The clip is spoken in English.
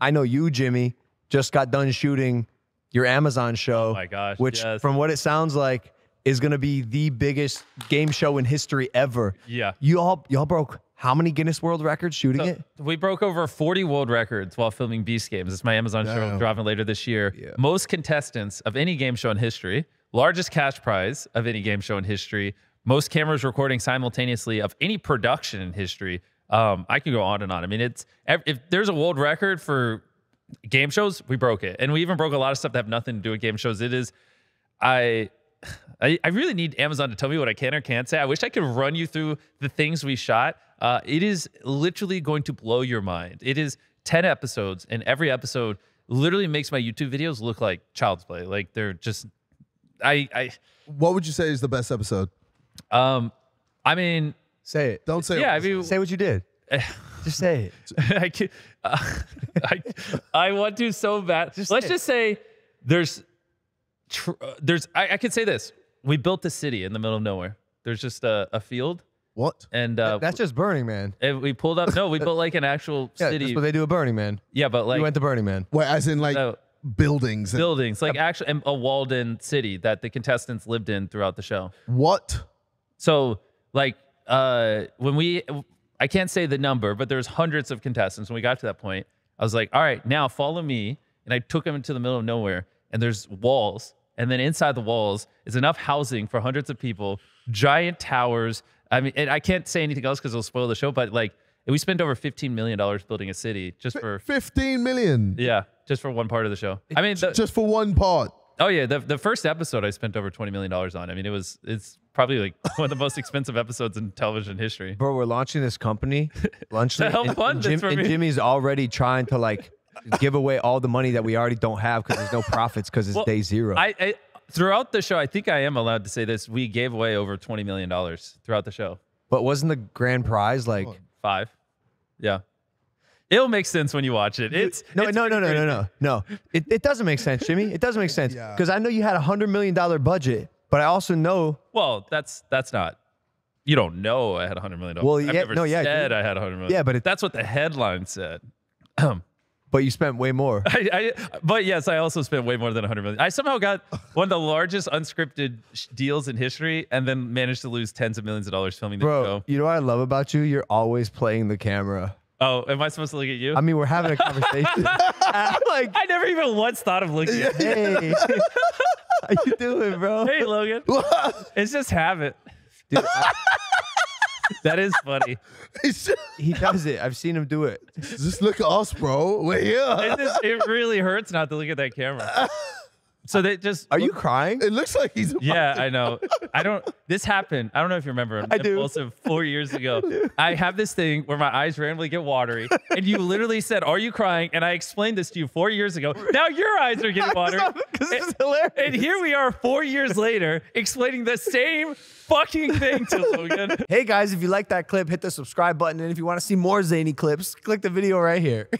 I know you, Jimmy, just got done shooting your Amazon show. Oh my gosh, which, yes, from what it sounds like, is going to be the biggest game show in history ever. Yeah. You all broke how many Guinness World Records shooting it? We broke over 40 world records while filming Beast Games. It's my Amazon show dropping later this year. Yeah. Most contestants of any game show in history, largest cash prize of any game show in history, most cameras recording simultaneously of any production in history. I can go on and on. I mean, it's, if there's a world record for game shows, we broke it. And we even broke a lot of stuff that have nothing to do with game shows. It is, I really need Amazon to tell me what I can or can't say. I wish I could run you through the things we shot. It is literally going to blow your mind. It is 10 episodes, and every episode literally makes my YouTube videos look like child's play. Like, they're just, What would you say is the best episode? I mean, say it. Don't say. Yeah, I mean, say what you did. Just say it. I can, I want to so bad. Let's just say I could say this. We built a city in the middle of nowhere. There's just a field. What? And that's just Burning Man. And we pulled up. No, we built like an actual city. But they do a Burning Man. Yeah, but like, you went to Burning Man. Well, as in like buildings. Buildings, like actually a walled-in city that the contestants lived in throughout the show. What? So like I can't say the number, but there's hundreds of contestants. When we got to that point, I was like, all right, now follow me. And I took them into the middle of nowhere. And there's walls, and then inside the walls is enough housing for hundreds of people, giant towers. I mean, and I can't say anything else because it'll spoil the show, but like, we spent over $15 million building a city just for... 15 million? Yeah, just for one part of the show. I mean... just for one part? Oh yeah, the first episode I spent over $20 million on. I mean, it's probably like one of the most expensive episodes in television history. Bro, we're launching this company, Lunchly, and Jimmy's already trying to like... give away all the money that we already don't have because there's no profits because it's day zero. Throughout the show, I think I am allowed to say this. We gave away over $20 million throughout the show. But wasn't the grand prize like... $5 million? Yeah. It'll make sense when you watch it. No. It doesn't make sense, Jimmy. It doesn't make sense. Because I know you had a $100 million budget, but I also know... Well, that's not... You don't know I had a $100 million. Well, yeah, I've never said I had a $100 million. Yeah, but that's what the headline said. But you spent way more. But yes, I also spent way more than $100 million. I somehow got one of the largest unscripted deals in history and then managed to lose tens of millions of dollars filming the show. Bro, you know what I love about you? You're always playing the camera. Oh, am I supposed to look at you? I mean, we're having a conversation. I never even once thought of looking at you. Hey, how you doing, bro? Hey, Logan. It's just habit. Dude, that is funny. He does it. I've seen him do it. Just look at us, bro. We're here. It really hurts not to look at that camera. So they just... Are you crying? It looks like he's... Yeah, I know. This happened. I don't know if you remember. I do. Also 4 years ago. I have this thing where my eyes randomly get watery. And you literally said, are you crying? And I explained this to you 4 years ago. Now your eyes are getting watery. Because it's hilarious. And here we are 4 years later explaining the same fucking thing to Logan. Hey, guys, if you like that clip, hit the subscribe button. And if you want to see more zany clips, click the video right here.